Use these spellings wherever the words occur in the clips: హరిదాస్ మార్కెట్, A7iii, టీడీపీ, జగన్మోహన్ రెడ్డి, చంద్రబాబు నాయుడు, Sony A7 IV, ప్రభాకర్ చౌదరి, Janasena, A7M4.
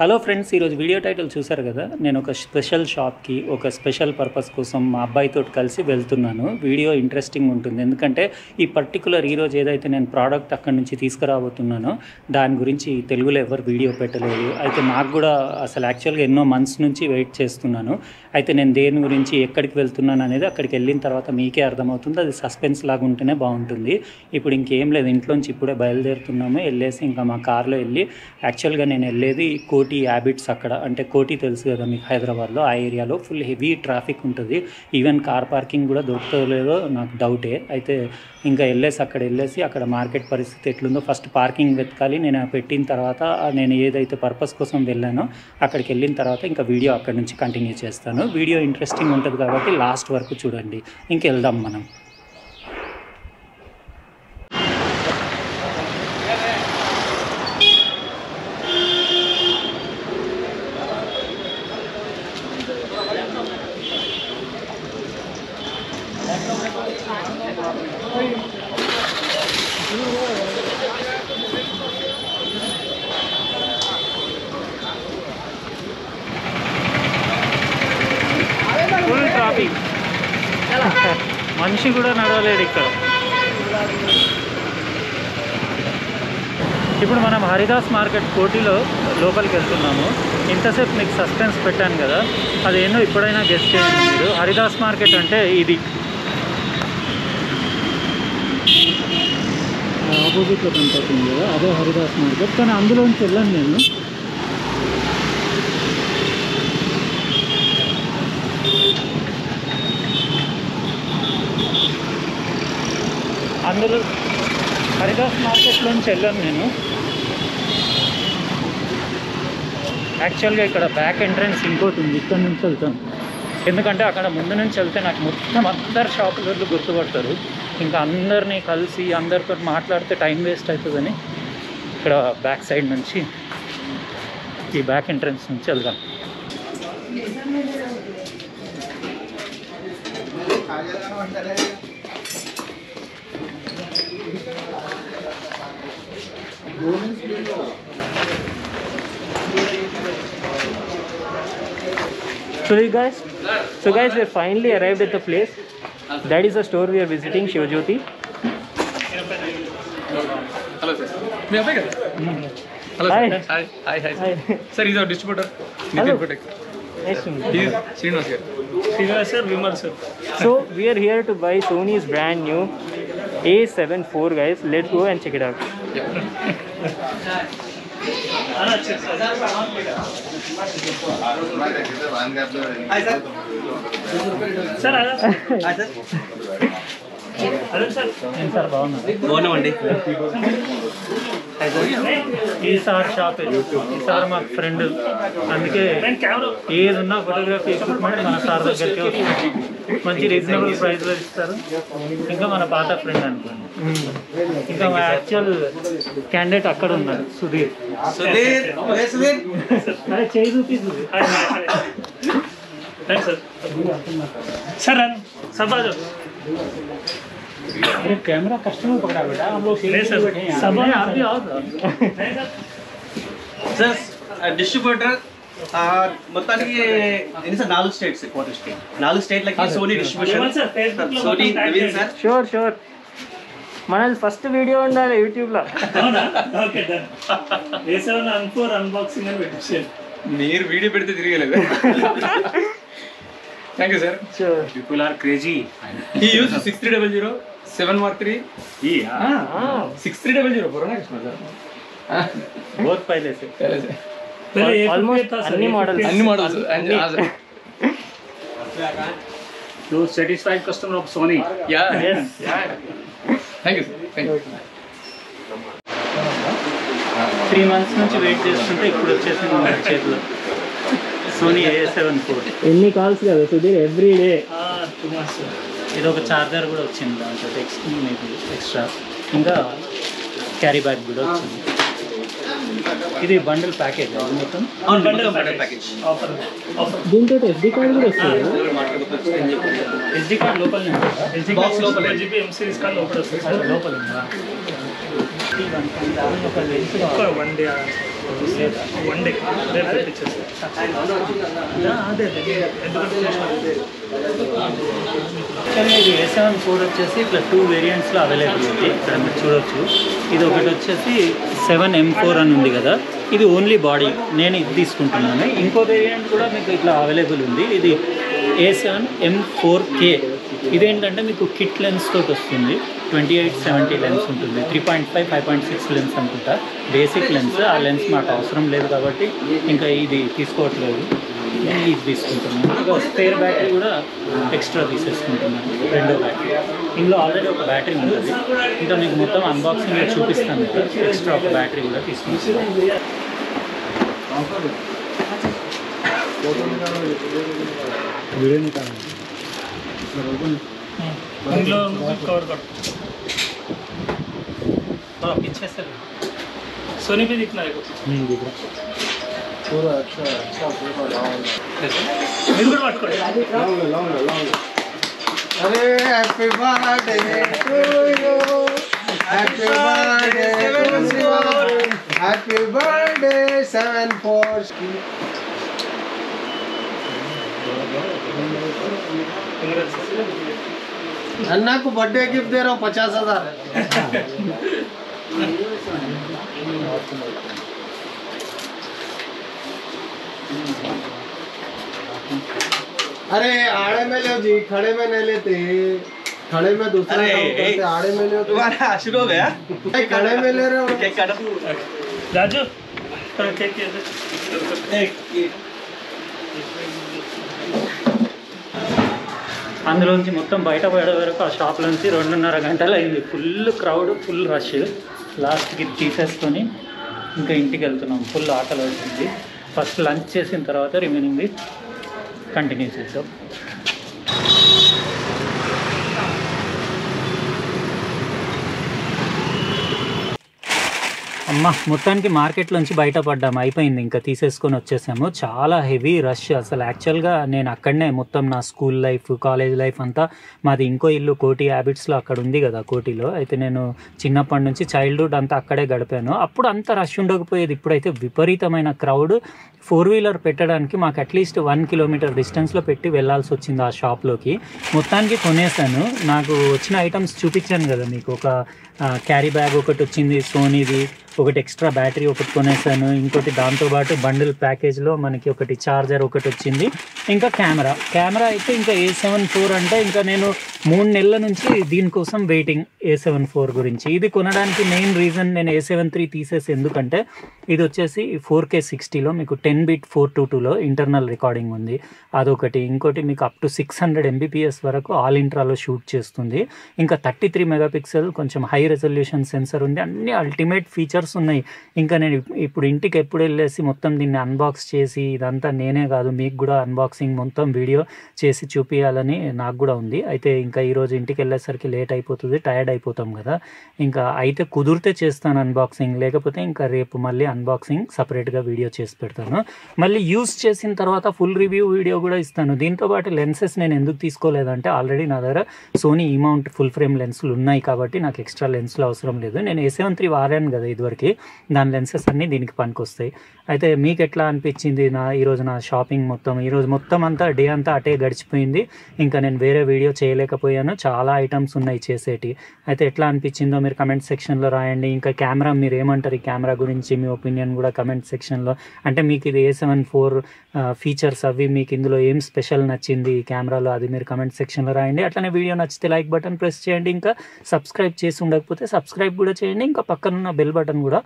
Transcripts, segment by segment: Hello friends, ఈరోజు video title చూసారు కదా. నేను ఒక స్పెషల్ షాప్కి ఒక స్పెషల్ పర్పస్ కోసం మా అబ్బాయితో కలిసి వెళ్తున్నాను. వీడియో ఇంట్రెస్టింగ్ ఉంటుంది, ఎందుకంటే ఈ పర్టికులర్ ఈరోజు ఏదైతే నేను ప్రోడక్ట్ అక్కడ నుంచి తీసుకురాబోతున్నానో దాని గురించి తెలుగులో ఎవరు వీడియో పెట్టలేదు. అయితే నాకు కూడా అసలు యాక్చువల్గా ఎన్నో మంత్స్ నుంచి వెయిట్ చేస్తున్నాను. అయితే నేను దేని గురించి ఎక్కడికి వెళ్తున్నాను అనేది అక్కడికి వెళ్ళిన తర్వాత మీకే అర్థమవుతుంది. అది సస్పెన్స్ లాగా ఉంటేనే బాగుంటుంది. ఇప్పుడు ఇంకేం లేదు, ఇంట్లోంచి ఇప్పుడే బయలుదేరుతున్నాము. వెళ్ళేసి ఇంకా మా కార్లో వెళ్ళి, యాక్చువల్గా నేను వెళ్ళేది కోటి హ్యాబిట్స్. అక్కడ అంటే కోటి తెలుసు కదా మీకు, హైదరాబాద్లో ఆ ఏరియాలో ఫుల్ హెవీ ట్రాఫిక్ ఉంటుంది. ఈవెన్ కార్ పార్కింగ్ కూడా దొరుకుతలేదో నాకు డౌటే. అయితే ఇంకా అక్కడ వెళ్ళేసి అక్కడ మార్కెట్ పరిస్థితి ఎట్లుందో ఫస్ట్ పార్కింగ్ వెతకాలి. నేను పెట్టిన తర్వాత నేను ఏదైతే పర్పస్ కోసం వెళ్ళానో అక్కడికి వెళ్ళిన తర్వాత ఇంకా వీడియో అక్కడ నుంచి కంటిన్యూ చేస్తాను. వీడియో ఇంట్రెస్టింగ్ ఉంటుంది కాబట్టి లాస్ట్ వరకు చూడండి. ఇంకెళ్దాం మనం. మనిషి కూడా నడవలేడు ఇక్కడ. ఇప్పుడు మనం హరిదాస్ మార్కెట్ కోటిలో లోపలికి వెళ్తున్నాము. ఇంతసేపు మీకు సస్పెన్స్ పెట్టాను కదా, అదేందో ఇప్పుడైనా గెస్ట్ చేయండి మీరు. హరిదాస్ మార్కెట్ అంటే ఇది. ఆపోజిట్లో కనపడుతుంది కదా, అదే హరిదాస్ మార్కెట్. కానీ అందులోంచి వెళ్ళాను నేను. అందులో హరిదాస్ మార్కెట్లోంచి వెళ్ళాను నేను. యాక్చువల్గా ఇక్కడ బ్యాక్ ఎంట్రన్స్ ఇంకోటి ఉంది, ఇక్కడ నుంచి వెళ్తాను. ఎందుకంటే అక్కడ ముందు నుంచి వెళ్తే నాకు మొత్తం అందరు షాపులు గుర్తుపడతారు. ఇంకా అందరినీ కలిసి అందరితో మాట్లాడితే టైం వేస్ట్ అవుతుందని ఇక్కడ బ్యాక్ సైడ్ నుంచి, ఈ బ్యాక్ ఎంట్రన్స్ నుంచి వెళ్దాం. So guys, we finally arrived at the place. That is the store we are visiting, Shivjyoti. Hello sir. Me apne ka. Hello sir. Hi. Sir, he is our distributor. Hello. Nice to meet you. He is Srinivas here. Srinivas sir, Vimal sir. So we are here to buy Sony's brand new A7 IV, guys. Let's go and check it out. Yeah. ఈసారి shop ఈసారి మా friend, అందుకే ఏదున్నా photography equipment మన sir దగ్గరికి వస్తుంది. మంచి reasonable ప్రైస్లో ఇస్తారు. ఇంకా మన పాత ఫ్రెండ్ అనుకోండి. ఇంకా మా యాక్చువల్ క్యాండిడేట్ అక్కడ ఉన్నాడు, సుధీర్. कैमरा कस्टमर पकड़ा बेटा, हम लोग सर डिस्ट्रीब्यूटर मतलब ये नालू स्टेट से फोर्थ स्टेट नालू state like Sony distribution Sony Naveen sir sure మన ఫస్ట్ వీడియో ఉండాలి యూట్యూబ్ లో. మీరు వీడియో పెడితే తిరగలేదు. Thank you sir. People are crazy. He use 6300713 ఈ 63000 బరోనా కృష్ణ సార్. बहुत पहले से ऑलमोस्ट అన్ని models you satisfied customer of Sony. Yeah yes. Thank you. 3 months నుంచి వెయిట్ చేస్తుంటే ఇప్పుడు వచ్చేసింది మన చేతిలో Sony A7 IV. ఎన్ని కాల్స్ కదా సుధీర్ ఎవ్రీ డే. ఇది ఒక చార్జర్ కూడా వచ్చింది దాంతో ఎక్స్ట్రా, ఇంకా క్యారీ బ్యాగ్ కూడా వచ్చింది. This is bundle package. On bundle package. SD card SD card local. SD card local. MCs card local. Local. One day. A7 IV plus two variants available. This 7M4 and this is only body. This variant is available. This is A7 M4K. This is a kit lens 28-70 lens, 3.5, 5.6 lens. Basic lens, this spare battery extra pieces. Battery. Already a battery. Unboxing extra battery. Happy birthday to you. Happy birthday, 7-4. Happy birthday, 7-4. अन्ना को birthday gift दे रहा हूँ 50,000. अरे आड़े में ले जी, खड़े में नहीं लेते, खड़े में दूसरा काम करते, आड़े में ले तुम्हारा आशिर हो गया, खड़े में ले रहे हो क्या कर राजू अंदर నుంచి మొత్తం బయట పడే వరకు ఆ షాప్ నుంచి 2.5 గంటలు అయింది. Full crowd, full rush. Last కి తీసేసుకొని ఇంకా ఇంటికి వెళ్తున్నాం. ఫుల్ ఆకలి అవుతుంది. ఫస్ట్ లంచ్ చేసిన తర్వాత రిమైనింగ్ continues it up. అమ్మ మొత్తానికి మార్కెట్లో నుంచి బయటపడ్డాము. అయిపోయింది, ఇంకా తీసేసుకొని వచ్చేసాము. చాలా హెవీ రష్ అసలు. యాక్చువల్గా నేను అక్కడనే మొత్తం నా స్కూల్ లైఫ్, కాలేజ్ లైఫ్ అంతా, మాది ఇంకో ఇల్లు కోటి హ్యాబిట్స్లో అక్కడ ఉంది కదా, కోటిలో. అయితే నేను చిన్నప్పటి నుంచి చైల్డ్హుడ్ అంతా అక్కడే గడిపాను. అప్పుడు అంత రష్ ఉండకపోయేది, ఇప్పుడైతే విపరీతమైన క్రౌడ్. 4-wheeler పెట్టడానికి మాకు అట్లీస్ట్ 1 కిలోమీటర్ డిస్టెన్స్లో పెట్టి వెళ్లాల్సి వచ్చింది ఆ షాప్లోకి. మొత్తానికి కొనేసాను. నాకు వచ్చిన ఐటమ్స్ చూపించాను కదా మీకు. ఒక క్యారీ బ్యాగ్ ఒకటి వచ్చింది సోనీది, ఒకటి ఎక్స్ట్రా బ్యాటరీ ఒకటి కొనేసాను, ఇంకోటి దాంతోపాటు బండిల్ ప్యాకేజ్లో మనకి ఒకటి ఛార్జర్ ఒకటి వచ్చింది, ఇంకా కెమెరా. కెమెరా అయితే ఇంకా A7 IV అంటే ఇంకా నేను 3 నెలల నుంచి దీనికోసం వెయిటింగ్. A7 IV గురించి ఇది కొనడానికి మెయిన్ రీజన్ నేను A7 III తీసేసి, ఎందుకంటే ఇది వచ్చేసి 4K 60లో మీకు 10-bit 422లో ఇంటర్నల్ రికార్డింగ్ ఉంది, అదొకటి. ఇంకోటి మీకు అప్ టు 600 Mbps వరకు ఆల్ ఇంట్రాలో షూట్ చేస్తుంది. ఇంకా 33 MP కొంచెం హై రెజల్యూషన్ సెన్సర్ ఉంది. అన్ని అల్టిమేట్ ఫీచర్స్ ఉన్నాయి. ఇంకా నేను ఇప్పుడు ఇంటికి ఎప్పుడు వెళ్ళేసి మొత్తం దీన్ని అన్బాక్స్ చేసి, ఇదంతా నేనే కాదు మీకు కూడా అన్బాక్సింగ్ మొత్తం వీడియో చేసి చూపించాలని నాకు కూడా ఉంది. అయితే ఇంకా ఈరోజు ఇంటికి వెళ్ళేసరికి లేట్ అయిపోతుంది, టైర్డ్ అయిపోతాం కదా. ఇంకా అయితే కుదిరితే చేస్తాను అన్బాక్సింగ్, లేకపోతే ఇంకా రేపు మళ్ళీ అన్బాక్సింగ్ సపరేట్గా వీడియో చేసి పెడతాను. మళ్ళీ యూస్ చేసిన తర్వాత ఫుల్ రివ్యూ వీడియో కూడా ఇస్తాను. దీంతోపాటు లెన్సెస్ నేను ఎందుకు తీసుకోలేదంటే ఆల్రెడీ నా దగ్గర సోనీ ఈ మౌంట్ ఫుల్ ఫ్రేమ్ లెన్సులు ఉన్నాయి కాబట్టి నాకు ఎక్స్ట్రా లెన్స్లు అవసరం లేదు. నేను A7 III వాడాను కదా ఇదివరకు, దాని లెన్సెస్ అన్నీ దీనికి పనికొస్తాయి. అయితే మీకు ఎట్లా అనిపించింది నా ఈరోజు నా షాపింగ్ మొత్తం? ఈరోజు మొత్తం అంతా డే అంతా అటే గడిచిపోయింది. ఇంకా నేను వేరే వీడియో చేయలేకపోయాను, చాలా ఐటమ్స్ ఉన్నాయి చేసేటి. అయితే ఎట్లా అనిపించిందో మీరు కమెంట్ సెక్షన్లో రాయండి. ఇంకా కెమెరా మీరు ఏమంటారు, ఈ కెమెరా గురించి మీ ఒపీనియన్ కూడా కమెంట్ సెక్షన్లో. అంటే మీకు ఇది A7 IV ఫీచర్స్ అవి మీకు ఇందులో ఏం స్పెషల్ నచ్చింది ఈ కెమెరాలో, అది మీరు కమెంట్ సెక్షన్లో రాయండి. అట్లనే వీడియో నచ్చితే లైక్ బటన్ ప్రెస్ చేయండి. ఇంకా సబ్స్క్రైబ్ చేసి ఉండకపోతే సబ్స్క్రైబ్ కూడా చేయండి. ఇంకా పక్కనున్న బెల్ బటన్ కూడా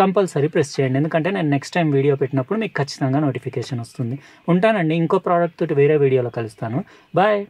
కంపల్సరీ ప్రెస్ చేయండి, ఎందుకంటే నేను నెక్స్ట్ టైం వీడియో పెట్టినప్పుడు మీకు ఖచ్చితంగా నోటిఫికేషన్ వస్తుంది. ఉంటానండి, ఇంకో ప్రోడక్ట్ తోటి వేరే వీడియోలో కలుస్తాను. బాయ్.